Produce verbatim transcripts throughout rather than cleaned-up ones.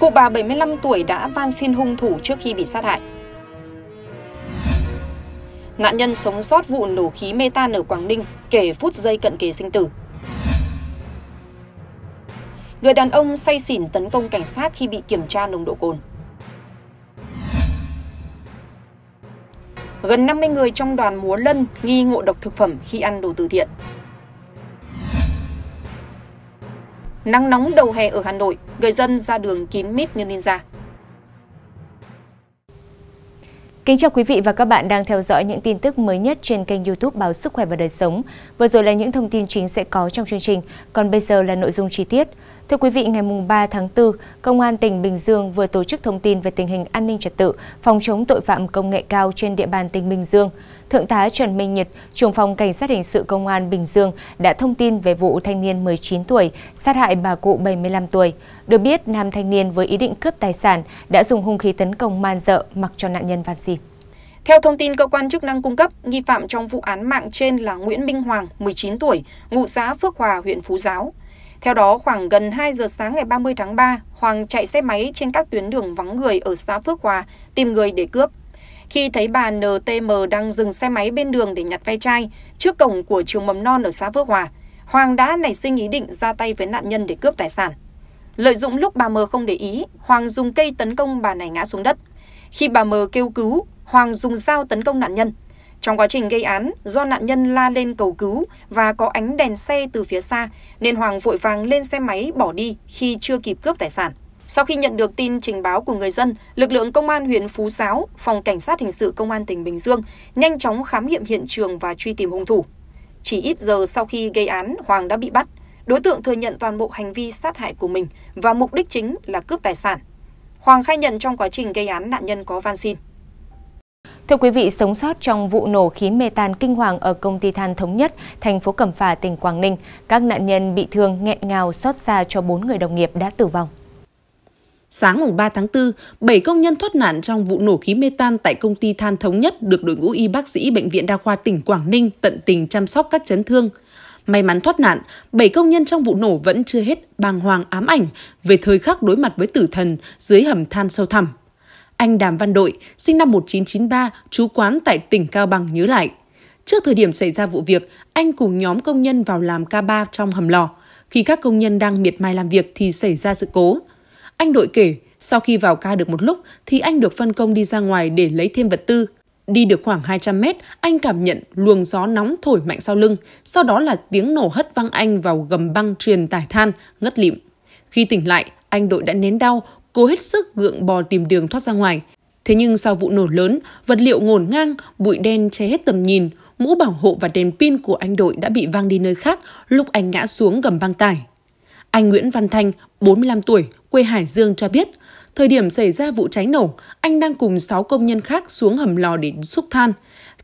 Cụ bà bảy mươi lăm tuổi đã van xin hung thủ trước khi bị sát hại. Nạn nhân sống sót vụ nổ khí mê tan ở Quảng Ninh kể phút giây cận kề sinh tử. Người đàn ông say xỉn tấn công cảnh sát khi bị kiểm tra nồng độ cồn. Gần năm mươi người trong đoàn múa lân nghi ngộ độc thực phẩm khi ăn đồ từ thiện. Nắng nóng đầu hè ở Hà Nội, người dân ra đường kín mít như ninja. Kính chào quý vị và các bạn đang theo dõi những tin tức mới nhất trên kênh YouTube Báo Sức khỏe và đời sống. Vừa rồi là những thông tin chính sẽ có trong chương trình, còn bây giờ là nội dung chi tiết. Thưa quý vị, ngày ba tháng tư, Công an tỉnh Bình Dương vừa tổ chức thông tin về tình hình an ninh trật tự, phòng chống tội phạm công nghệ cao trên địa bàn tỉnh Bình Dương. Thượng tá Trần Minh Nhựt, trưởng phòng Cảnh sát hình sự Công an Bình Dương đã thông tin về vụ thanh niên mười chín tuổi sát hại bà cụ bảy mươi lăm tuổi. Được biết, nam thanh niên với ý định cướp tài sản đã dùng hung khí tấn công man dợ mặc cho nạn nhân van xin. Theo thông tin cơ quan chức năng cung cấp, nghi phạm trong vụ án mạng trên là Nguyễn Minh Hoàng, mười chín tuổi, ngụ xã Phước Hòa, huyện Phú Giáo. Theo đó, khoảng gần hai giờ sáng ngày ba mươi tháng ba, Hoàng chạy xe máy trên các tuyến đường vắng người ở xã Phước Hòa tìm người để cướp. Khi thấy bà en tê em đang dừng xe máy bên đường để nhặt ve chai trước cổng của trường mầm non ở xã Phước Hòa, Hoàng đã nảy sinh ý định ra tay với nạn nhân để cướp tài sản. Lợi dụng lúc bà M không để ý, Hoàng dùng cây tấn công bà này ngã xuống đất. Khi bà M kêu cứu, Hoàng dùng dao tấn công nạn nhân. Trong quá trình gây án, do nạn nhân la lên cầu cứu và có ánh đèn xe từ phía xa, nên Hoàng vội vàng lên xe máy bỏ đi khi chưa kịp cướp tài sản. Sau khi nhận được tin trình báo của người dân, lực lượng Công an huyện Phú Giáo, Phòng Cảnh sát hình sự Công an tỉnh Bình Dương nhanh chóng khám nghiệm hiện trường và truy tìm hung thủ. Chỉ ít giờ sau khi gây án, Hoàng đã bị bắt. Đối tượng thừa nhận toàn bộ hành vi sát hại của mình và mục đích chính là cướp tài sản. Hoàng khai nhận trong quá trình gây án nạn nhân có van xin. Thưa quý vị, sống sót trong vụ nổ khí mê tan kinh hoàng ở công ty than Thống Nhất, thành phố Cẩm Phả, tỉnh Quảng Ninh, các nạn nhân bị thương nghẹn ngào xót xa cho bốn người đồng nghiệp đã tử vong. Sáng ngày ba tháng tư, bảy công nhân thoát nạn trong vụ nổ khí mê tan tại công ty than Thống Nhất được đội ngũ y bác sĩ Bệnh viện Đa khoa tỉnh Quảng Ninh tận tình chăm sóc các chấn thương. May mắn thoát nạn, bảy công nhân trong vụ nổ vẫn chưa hết bàng hoàng ám ảnh về thời khắc đối mặt với tử thần dưới hầm than sâu thẳm. Anh Đàm Văn Đội, sinh năm một nghìn chín trăm chín mươi ba, trú quán tại tỉnh Cao Bằng nhớ lại. Trước thời điểm xảy ra vụ việc, anh cùng nhóm công nhân vào làm ca ba trong hầm lò. Khi các công nhân đang miệt mài làm việc thì xảy ra sự cố. Anh Đội kể, sau khi vào ca được một lúc thì anh được phân công đi ra ngoài để lấy thêm vật tư. Đi được khoảng hai trăm mét, anh cảm nhận luồng gió nóng thổi mạnh sau lưng, sau đó là tiếng nổ hất văng anh vào gầm băng truyền tải than, ngất lịm. Khi tỉnh lại, anh Đội đã nén đau, cố hết sức gượng bò tìm đường thoát ra ngoài. Thế nhưng sau vụ nổ lớn, vật liệu ngổn ngang, bụi đen che hết tầm nhìn, mũ bảo hộ và đèn pin của anh Đội đã bị văng đi nơi khác lúc anh ngã xuống gầm băng tải. Anh Nguyễn Văn Thanh, bốn mươi lăm tuổi, quê Hải Dương cho biết, thời điểm xảy ra vụ cháy nổ, anh đang cùng sáu công nhân khác xuống hầm lò để xúc than.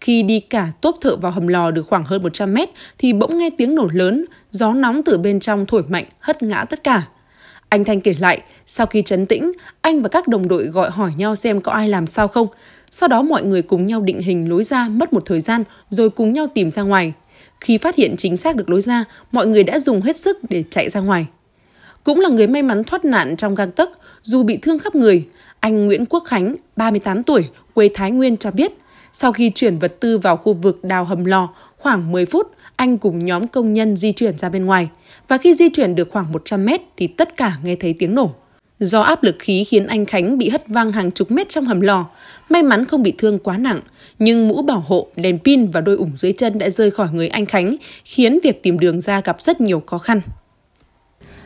Khi đi cả tốp thợ vào hầm lò được khoảng hơn một trăm mét thì bỗng nghe tiếng nổ lớn, gió nóng từ bên trong thổi mạnh hất ngã tất cả. Anh Thanh kể lại, sau khi trấn tĩnh, anh và các đồng đội gọi hỏi nhau xem có ai làm sao không. Sau đó mọi người cùng nhau định hình lối ra mất một thời gian rồi cùng nhau tìm ra ngoài. Khi phát hiện chính xác được lối ra, mọi người đã dùng hết sức để chạy ra ngoài. Cũng là người may mắn thoát nạn trong gang tấc, dù bị thương khắp người, anh Nguyễn Quốc Khánh, ba mươi tám tuổi, quê Thái Nguyên cho biết, sau khi chuyển vật tư vào khu vực đào hầm lò, khoảng mười phút, anh cùng nhóm công nhân di chuyển ra bên ngoài. Và khi di chuyển được khoảng một trăm mét thì tất cả nghe thấy tiếng nổ. Do áp lực khí khiến anh Khánh bị hất văng hàng chục mét trong hầm lò, may mắn không bị thương quá nặng, nhưng mũ bảo hộ, đèn pin và đôi ủng dưới chân đã rơi khỏi người anh Khánh, khiến việc tìm đường ra gặp rất nhiều khó khăn.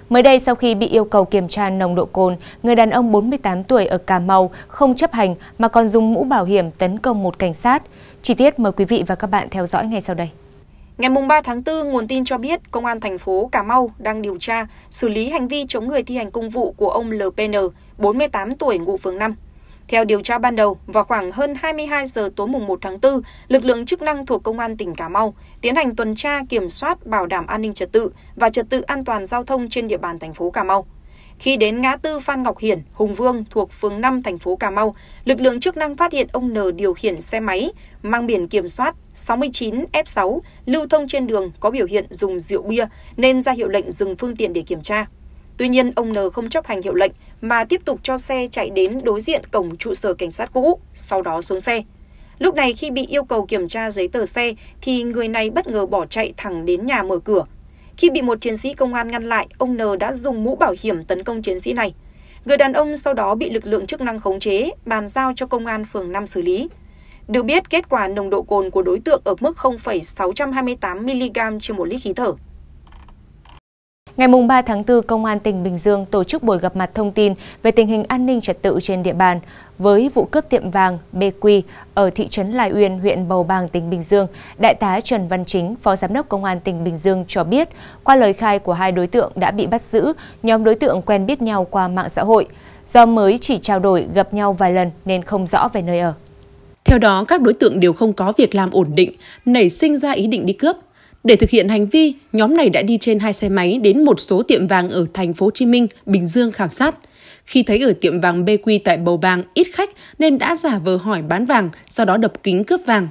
Mới đây, sau khi bị yêu cầu kiểm tra nồng độ cồn, người đàn ông bốn mươi tám tuổi ở Cà Mau không chấp hành mà còn dùng mũ bảo hiểm tấn công một cảnh sát. Chi tiết mời quý vị và các bạn theo dõi ngay sau đây. Ngày ba tháng tư, nguồn tin cho biết Công an thành phố Cà Mau đang điều tra, xử lý hành vi chống người thi hành công vụ của ông lờ pê en, bốn mươi tám tuổi, ngụ phường năm. Theo điều tra ban đầu, vào khoảng hơn hai mươi hai giờ tối mùng một tháng tư, lực lượng chức năng thuộc Công an tỉnh Cà Mau tiến hành tuần tra kiểm soát bảo đảm an ninh trật tự và trật tự an toàn giao thông trên địa bàn thành phố Cà Mau. Khi đến ngã tư Phan Ngọc Hiển, Hùng Vương thuộc phường năm thành phố Cà Mau, lực lượng chức năng phát hiện ông N điều khiển xe máy mang biển kiểm soát sáu chín F sáu lưu thông trên đường có biểu hiện dùng rượu bia nên ra hiệu lệnh dừng phương tiện để kiểm tra. Tuy nhiên, ông N không chấp hành hiệu lệnh mà tiếp tục cho xe chạy đến đối diện cổng trụ sở cảnh sát cũ, sau đó xuống xe. Lúc này khi bị yêu cầu kiểm tra giấy tờ xe thì người này bất ngờ bỏ chạy thẳng đến nhà mở cửa. Khi bị một chiến sĩ công an ngăn lại, ông N đã dùng mũ bảo hiểm tấn công chiến sĩ này. Người đàn ông sau đó bị lực lượng chức năng khống chế, bàn giao cho công an phường năm xử lý. Được biết, kết quả nồng độ cồn của đối tượng ở mức không phẩy sáu hai tám mi-li-gam trên một lít khí thở. Ngày ba tháng tư, Công an tỉnh Bình Dương tổ chức buổi gặp mặt thông tin về tình hình an ninh trật tự trên địa bàn với vụ cướp tiệm vàng bê quy ở thị trấn Lai Uyên, huyện Bầu Bàng, tỉnh Bình Dương. Đại tá Trần Văn Chính, Phó Giám đốc Công an tỉnh Bình Dương cho biết, qua lời khai của hai đối tượng đã bị bắt giữ, nhóm đối tượng quen biết nhau qua mạng xã hội. Do mới chỉ trao đổi gặp nhau vài lần nên không rõ về nơi ở. Theo đó, các đối tượng đều không có việc làm ổn định, nảy sinh ra ý định đi cướp. Để thực hiện hành vi, nhóm này đã đi trên hai xe máy đến một số tiệm vàng ở thành phố Hồ Chí Minh, Bình Dương khảo sát. Khi thấy ở tiệm vàng bê quy tại Bầu Bàng ít khách nên đã giả vờ hỏi bán vàng, sau đó đập kính cướp vàng.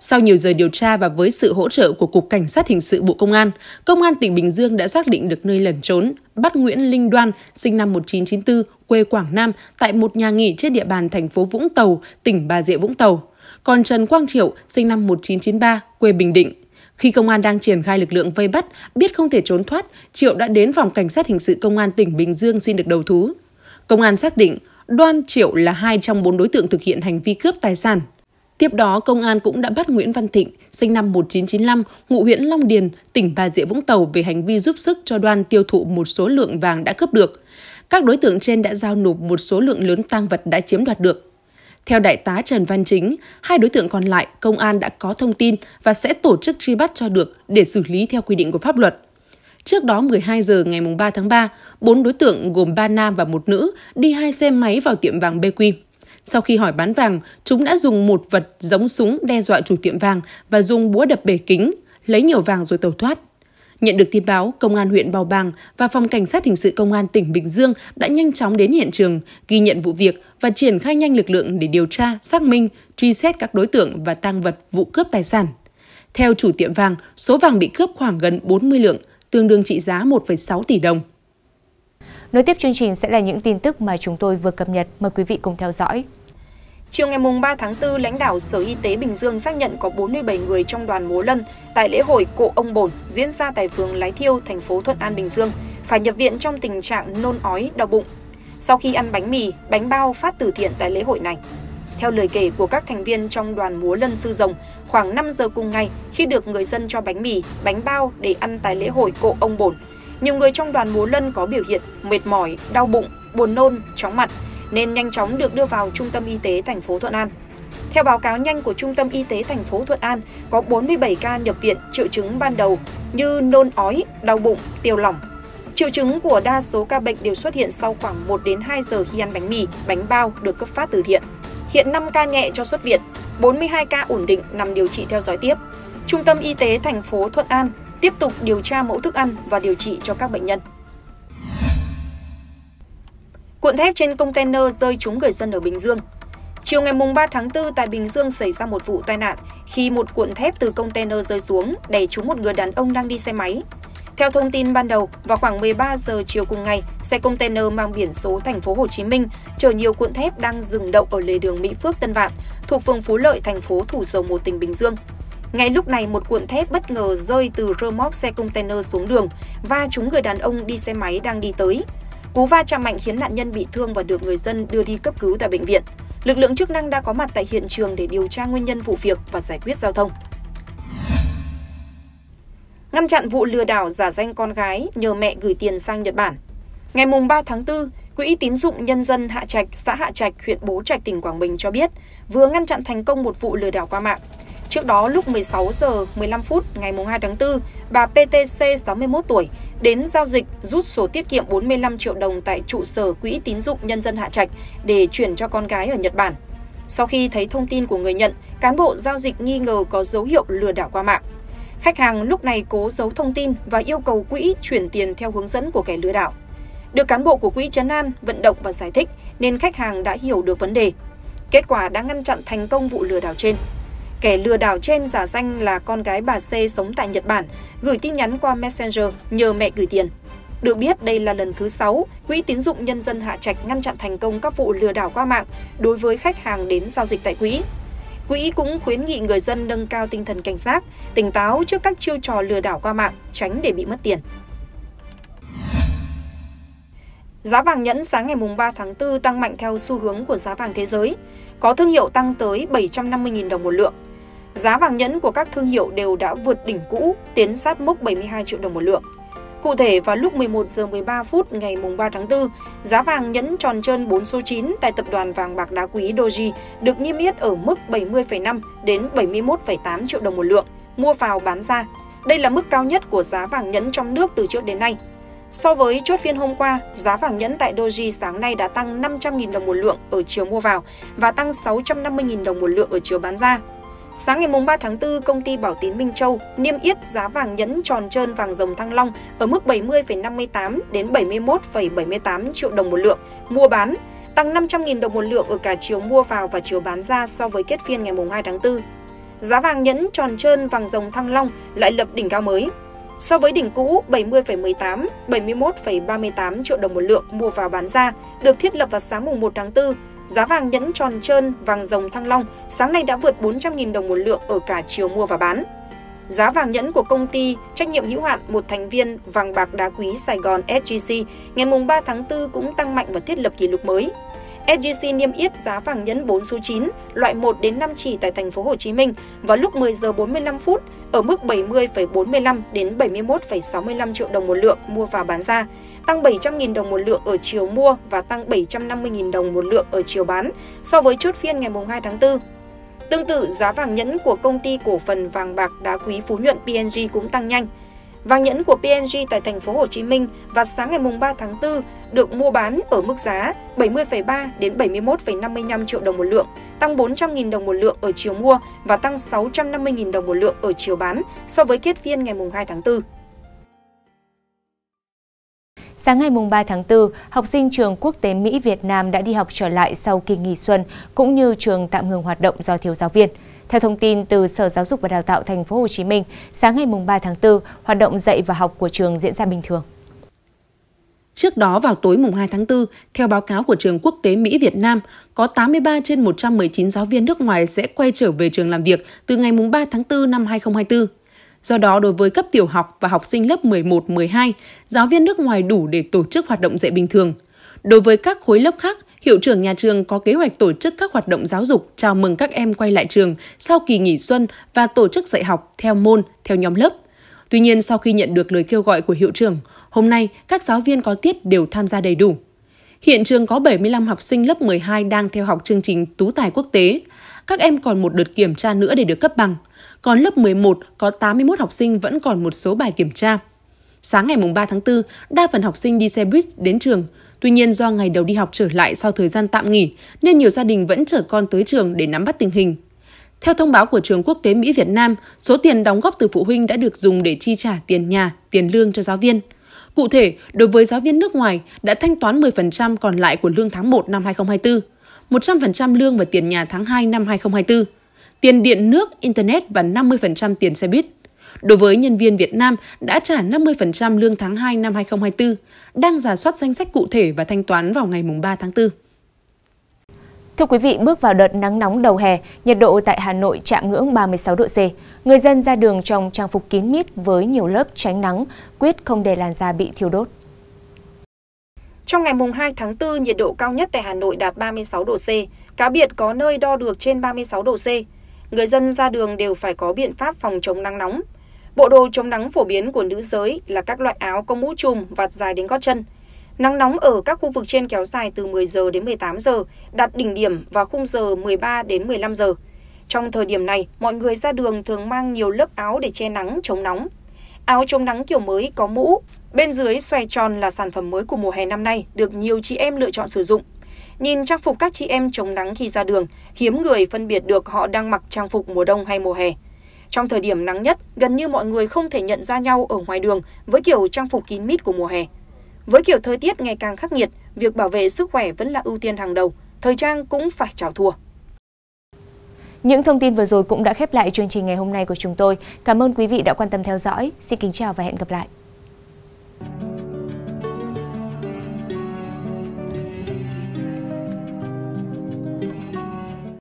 Sau nhiều giờ điều tra và với sự hỗ trợ của Cục Cảnh sát Hình sự Bộ Công an, Công an tỉnh Bình Dương đã xác định được nơi lẩn trốn, bắt Nguyễn Linh Đoàn, sinh năm một nghìn chín trăm chín mươi tư, quê Quảng Nam, tại một nhà nghỉ trên địa bàn thành phố Vũng Tàu, tỉnh Bà Rịa Vũng Tàu. Còn Trần Quang Triệu, sinh năm một nghìn chín trăm chín mươi ba, quê Bình Định. Khi công an đang triển khai lực lượng vây bắt, biết không thể trốn thoát, Triệu đã đến phòng Cảnh sát Hình sự Công an tỉnh Bình Dương xin được đầu thú. Công an xác định, Đoan, Triệu là hai trong bốn đối tượng thực hiện hành vi cướp tài sản. Tiếp đó, công an cũng đã bắt Nguyễn Văn Thịnh, sinh năm một nghìn chín trăm chín mươi lăm, ngụ huyện Long Điền, tỉnh Bà Rịa Vũng Tàu về hành vi giúp sức cho Đoan tiêu thụ một số lượng vàng đã cướp được. Các đối tượng trên đã giao nộp một số lượng lớn tang vật đã chiếm đoạt được. Theo Đại tá Trần Văn Chính, hai đối tượng còn lại, công an đã có thông tin và sẽ tổ chức truy bắt cho được để xử lý theo quy định của pháp luật. Trước đó, mười hai giờ ngày ba tháng ba, bốn đối tượng gồm ba nam và một nữ đi hai xe máy vào tiệm vàng bê quy. Sau khi hỏi bán vàng, chúng đã dùng một vật giống súng đe dọa chủ tiệm vàng và dùng búa đập bể kính, lấy nhiều vàng rồi tẩu thoát. Nhận được tin báo, Công an huyện Bầu Bàng và Phòng Cảnh sát Hình sự Công an tỉnh Bình Dương đã nhanh chóng đến hiện trường, ghi nhận vụ việc và triển khai nhanh lực lượng để điều tra, xác minh, truy xét các đối tượng và tang vật vụ cướp tài sản. Theo chủ tiệm vàng, số vàng bị cướp khoảng gần bốn mươi lượng, tương đương trị giá một phẩy sáu tỷ đồng. Nối tiếp chương trình sẽ là những tin tức mà chúng tôi vừa cập nhật. Mời quý vị cùng theo dõi. Chiều ngày ba tháng tư, lãnh đạo Sở Y tế Bình Dương xác nhận có bốn mươi bảy người trong đoàn múa lân tại lễ hội Cộ Ông Bồn diễn ra tại phường Lái Thiêu, thành phố Thuận An, Bình Dương, phải nhập viện trong tình trạng nôn ói, đau bụng sau khi ăn bánh mì, bánh bao phát từ thiện tại lễ hội này. Theo lời kể của các thành viên trong đoàn múa lân Sư Rồng, khoảng năm giờ cùng ngày, khi được người dân cho bánh mì, bánh bao để ăn tại lễ hội Cộ Ông Bồn, nhiều người trong đoàn múa lân có biểu hiện mệt mỏi, đau bụng, buồn nôn, chóng mặt, nên nhanh chóng được đưa vào Trung tâm Y tế thành phố Thuận An. Theo báo cáo nhanh của Trung tâm Y tế thành phố Thuận An, có bốn mươi bảy ca nhập viện triệu chứng ban đầu như nôn ói, đau bụng, tiêu lỏng. Triệu chứng của đa số ca bệnh đều xuất hiện sau khoảng một đến hai giờ khi ăn bánh mì, bánh bao được cấp phát từ thiện. Hiện năm ca nhẹ cho xuất viện, bốn mươi hai ca ổn định nằm điều trị theo dõi tiếp. Trung tâm Y tế thành phố Thuận An tiếp tục điều tra mẫu thức ăn và điều trị cho các bệnh nhân. Cuộn thép trên container rơi trúng người dân ở Bình Dương. Chiều ngày ba tháng tư, tại Bình Dương xảy ra một vụ tai nạn khi một cuộn thép từ container rơi xuống đè trúng một người đàn ông đang đi xe máy. Theo thông tin ban đầu, vào khoảng mười ba giờ chiều cùng ngày, xe container mang biển số thành phố Hồ Chí Minh chở nhiều cuộn thép đang dừng đậu ở lề đường Mỹ Phước Tân Vạn, thuộc phường Phú Lợi, thành phố Thủ Dầu Một, tỉnh Bình Dương. Ngay lúc này, một cuộn thép bất ngờ rơi từ rơ móc xe container xuống đường và trúng người đàn ông đi xe máy đang đi tới. Cú va chạm mạnh khiến nạn nhân bị thương và được người dân đưa đi cấp cứu tại bệnh viện. Lực lượng chức năng đã có mặt tại hiện trường để điều tra nguyên nhân vụ việc và giải quyết giao thông. Ngăn chặn vụ lừa đảo giả danh con gái nhờ mẹ gửi tiền sang Nhật Bản. Ngày ba tháng tư, Quỹ tín dụng nhân dân Hạ Trạch, xã Hạ Trạch, huyện Bố Trạch, tỉnh Quảng Bình cho biết vừa ngăn chặn thành công một vụ lừa đảo qua mạng. Trước đó, lúc mười sáu giờ mười lăm phút ngày hai tháng tư, bà pê tê xê sáu mươi mốt tuổi đến giao dịch rút số tiết kiệm bốn mươi lăm triệu đồng tại trụ sở Quỹ tín dụng nhân dân Hạ Trạch để chuyển cho con gái ở Nhật Bản. Sau khi thấy thông tin của người nhận, cán bộ giao dịch nghi ngờ có dấu hiệu lừa đảo qua mạng. Khách hàng lúc này cố giấu thông tin và yêu cầu quỹ chuyển tiền theo hướng dẫn của kẻ lừa đảo. Được cán bộ của quỹ trấn an, vận động và giải thích nên khách hàng đã hiểu được vấn đề. Kết quả đã ngăn chặn thành công vụ lừa đảo trên. Kẻ lừa đảo trên giả danh là con gái bà C sống tại Nhật Bản, gửi tin nhắn qua Messenger nhờ mẹ gửi tiền. Được biết, đây là lần thứ sáu, Quỹ tín dụng nhân dân Hạ Trạch ngăn chặn thành công các vụ lừa đảo qua mạng đối với khách hàng đến giao dịch tại quỹ. Quỹ cũng khuyến nghị người dân nâng cao tinh thần cảnh giác, tỉnh táo trước các chiêu trò lừa đảo qua mạng, tránh để bị mất tiền. Giá vàng nhẫn sáng ngày ba tháng tư tăng mạnh theo xu hướng của giá vàng thế giới, có thương hiệu tăng tới bảy trăm năm mươi nghìn đồng một lượng. Giá vàng nhẫn của các thương hiệu đều đã vượt đỉnh cũ, tiến sát mốc bảy mươi hai triệu đồng một lượng. Cụ thể, vào lúc mười một giờ mười ba phút ngày ba tháng tư, giá vàng nhẫn tròn trơn bốn số chín tại tập đoàn vàng bạc đá quý Doji được niêm yết ở mức bảy mươi phẩy năm đến bảy mươi mốt phẩy tám triệu đồng một lượng, mua vào bán ra. Đây là mức cao nhất của giá vàng nhẫn trong nước từ trước đến nay. So với chốt phiên hôm qua, giá vàng nhẫn tại Doji sáng nay đã tăng năm trăm nghìn đồng một lượng ở chiều mua vào và tăng sáu trăm năm mươi nghìn đồng một lượng ở chiều bán ra. Sáng ngày ba tháng tư, công ty Bảo Tín Minh Châu niêm yết giá vàng nhẫn tròn trơn vàng rồng Thăng Long ở mức bảy mươi phẩy năm mươi tám đến bảy mươi mốt phẩy bảy mươi tám triệu đồng một lượng mua bán, tăng năm trăm nghìn đồng một lượng ở cả chiều mua vào và chiều bán ra so với kết phiên ngày hai tháng tư. Giá vàng nhẫn tròn trơn vàng rồng Thăng Long lại lập đỉnh cao mới. So với đỉnh cũ bảy mươi phẩy mười tám, bảy mươi mốt phẩy ba mươi tám triệu đồng một lượng mua vào bán ra được thiết lập vào sáng mùng một tháng tư, giá vàng nhẫn tròn trơn vàng rồng Thăng Long sáng nay đã vượt bốn trăm nghìn đồng một lượng ở cả chiều mua và bán. Giá vàng nhẫn của công ty trách nhiệm hữu hạn một thành viên vàng bạc đá quý Sài Gòn S G C ngày ba tháng tư cũng tăng mạnh và thiết lập kỷ lục mới. ét giê xê niêm yết giá vàng nhẫn bốn số chín loại một đến năm chỉ tại thành phố Hồ Chí Minh vào lúc mười giờ bốn mươi lăm phút ở mức bảy mươi phẩy bốn mươi lăm đến bảy mươi mốt phẩy sáu mươi lăm triệu đồng một lượng mua vào bán ra, tăng bảy trăm nghìn đồng một lượng ở chiều mua và tăng bảy trăm năm mươi nghìn đồng một lượng ở chiều bán so với chốt phiên ngày hai tháng tư. Tương tự, giá vàng nhẫn của công ty cổ phần vàng bạc đá quý Phú Nhuận P N J cũng tăng nhanh. Vàng nhẫn của P N J tại thành phố Hồ Chí Minh vào sáng ngày ba tháng tư được mua bán ở mức giá bảy mươi phẩy ba đến bảy mươi mốt phẩy năm mươi lăm triệu đồng một lượng, tăng bốn trăm nghìn đồng một lượng ở chiều mua và tăng sáu trăm năm mươi nghìn đồng một lượng ở chiều bán so với kết phiên ngày hai tháng tư. Sáng ngày ba tháng tư, học sinh trường Quốc tế Mỹ Việt Nam đã đi học trở lại sau kỳ nghỉ xuân cũng như trường tạm ngừng hoạt động do thiếu giáo viên. Theo thông tin từ Sở Giáo dục và Đào tạo thành phố Hồ Chí Minh, sáng ngày ba tháng tư, hoạt động dạy và học của trường diễn ra bình thường. Trước đó vào tối hai tháng tư, theo báo cáo của trường Quốc tế Mỹ Việt Nam, có tám mươi ba trên một trăm mười chín giáo viên nước ngoài sẽ quay trở về trường làm việc từ ngày ba tháng tư năm hai nghìn không trăm hai mươi tư. Do đó, đối với cấp tiểu học và học sinh lớp mười một, mười hai, giáo viên nước ngoài đủ để tổ chức hoạt động dạy bình thường. Đối với các khối lớp khác, hiệu trưởng nhà trường có kế hoạch tổ chức các hoạt động giáo dục chào mừng các em quay lại trường sau kỳ nghỉ xuân và tổ chức dạy học theo môn, theo nhóm lớp. Tuy nhiên, sau khi nhận được lời kêu gọi của hiệu trưởng, hôm nay các giáo viên có tiết đều tham gia đầy đủ. Hiện trường có bảy mươi lăm học sinh lớp mười hai đang theo học chương trình Tú tài quốc tế. Các em còn một đợt kiểm tra nữa để được cấp bằng. Còn lớp mười một có tám mươi mốt học sinh vẫn còn một số bài kiểm tra. Sáng ngày ba tháng tư, đa phần học sinh đi xe buýt đến trường. Tuy nhiên, do ngày đầu đi học trở lại sau thời gian tạm nghỉ, nên nhiều gia đình vẫn chở con tới trường để nắm bắt tình hình. Theo thông báo của trường Quốc tế Mỹ Việt Nam, số tiền đóng góp từ phụ huynh đã được dùng để chi trả tiền nhà, tiền lương cho giáo viên. Cụ thể, đối với giáo viên nước ngoài đã thanh toán mười phần trăm còn lại của lương tháng một năm hai nghìn không trăm hai mươi tư, một trăm phần trăm lương và tiền nhà tháng hai năm hai nghìn không trăm hai mươi tư, tiền điện nước, Internet và năm mươi phần trăm tiền xe buýt. Đối với nhân viên Việt Nam đã trả năm mươi phần trăm lương tháng hai năm hai nghìn không trăm hai mươi tư, đang rà soát danh sách cụ thể và thanh toán vào ngày ba tháng tư. Thưa quý vị, bước vào đợt nắng nóng đầu hè, nhiệt độ tại Hà Nội chạm ngưỡng ba mươi sáu độ C. Người dân ra đường trong trang phục kín mít với nhiều lớp tránh nắng, quyết không để làn da bị thiêu đốt. Trong ngày hai tháng tư, nhiệt độ cao nhất tại Hà Nội đạt ba mươi sáu độ C, cá biệt có nơi đo được trên ba mươi sáu độ C. Người dân ra đường đều phải có biện pháp phòng chống nắng nóng. Bộ đồ chống nắng phổ biến của nữ giới là các loại áo có mũ trùm, vạt dài đến gót chân. Nắng nóng ở các khu vực trên kéo dài từ mười giờ đến mười tám giờ, đạt đỉnh điểm vào khung giờ mười ba đến mười lăm giờ. Trong thời điểm này, mọi người ra đường thường mang nhiều lớp áo để che nắng, chống nóng. Áo chống nắng kiểu mới có mũ, bên dưới xoay tròn là sản phẩm mới của mùa hè năm nay, được nhiều chị em lựa chọn sử dụng. Nhìn trang phục các chị em chống nắng khi ra đường, hiếm người phân biệt được họ đang mặc trang phục mùa đông hay mùa hè. Trong thời điểm nắng nhất, gần như mọi người không thể nhận ra nhau ở ngoài đường với kiểu trang phục kín mít của mùa hè. Với kiểu thời tiết ngày càng khắc nghiệt, việc bảo vệ sức khỏe vẫn là ưu tiên hàng đầu, thời trang cũng phải chào thua. Những thông tin vừa rồi cũng đã khép lại chương trình ngày hôm nay của chúng tôi. Cảm ơn quý vị đã quan tâm theo dõi. Xin kính chào và hẹn gặp lại.